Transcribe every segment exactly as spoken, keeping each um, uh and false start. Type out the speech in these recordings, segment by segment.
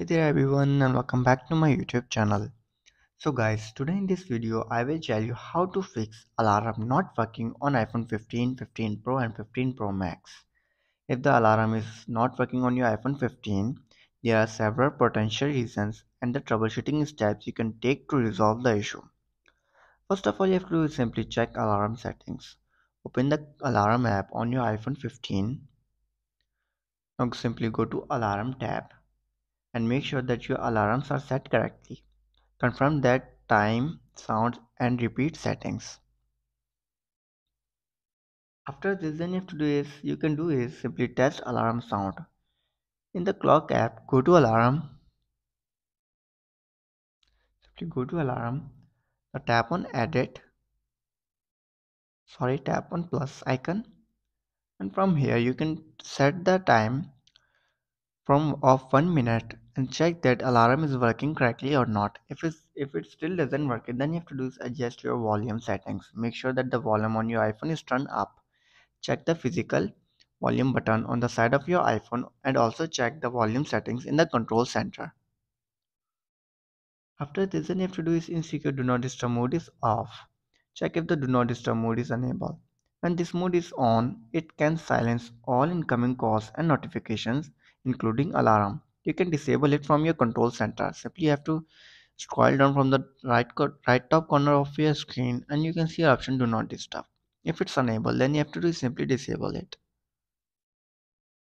Hey there everyone, and welcome back to my YouTube channel. So guys, today in this video I will tell you how to fix alarm not working on iPhone fifteen, fifteen Pro and fifteen Pro Max. If the alarm is not working on your iPhone fifteen, there are several potential reasons and the troubleshooting steps you can take to resolve the issue. First of all, you have to simply check alarm settings. Open the alarm app on your iPhone fifteen. Now simply go to alarm tab and make sure that your alarms are set correctly. Confirm that time, sound and repeat settings. After this, then you have to do is you can do is simply test alarm sound. In the clock app, go to alarm. Simply go to alarm. Now tap on edit. Sorry, tap on plus icon, and from here you can set the time from off one minute, and check that alarm is working correctly or not. If it's if it still doesn't work, then you have to do is adjust your volume settings. Make sure that the volume on your iPhone is turned up. Check the physical volume button on the side of your iPhone, and also check the volume settings in the control center. After this, then you have to do is insecure do not disturb mode is off. Check if the do not disturb mode is enabled. When this mode is on, it can silence all incoming calls and notifications, including alarm. You can disable it from your control center. Simply have to scroll down from the right, right top corner of your screen, and you can see option do not disturb. If it's enabled, then you have to do simply disable it.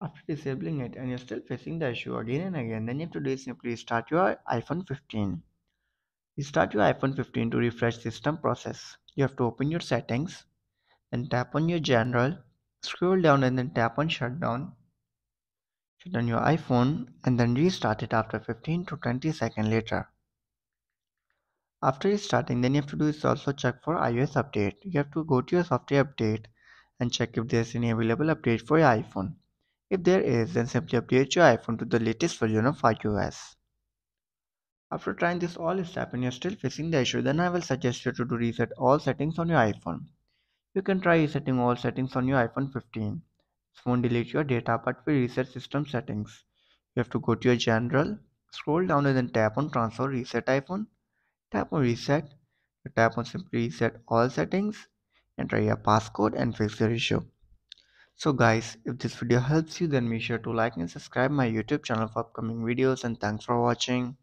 After disabling it and you're still facing the issue again and again, then you have to do simply restart your iPhone fifteen. Restart your iPhone fifteen to refresh system process. You have to open your settings, then tap on your general, scroll down and then tap on shutdown. Shut down your iPhone and then restart it after fifteen to twenty seconds later. After restarting, then you have to do is also check for iOS update. You have to go to your software update and check if there is any available update for your iPhone. If there is, then simply update your iPhone to the latest version of iOS. After trying this all step and you are still facing the issue, then I will suggest you to do reset all settings on your iPhone. You can try resetting all settings on your iPhone fifteen. This won't delete your data but will reset system settings. You have to go to your general, scroll down and then tap on transfer reset iPhone, tap on reset, you tap on simply reset all settings, enter your passcode and fix your issue. So guys, if this video helps you, then make sure to like and subscribe my YouTube channel for upcoming videos, and thanks for watching.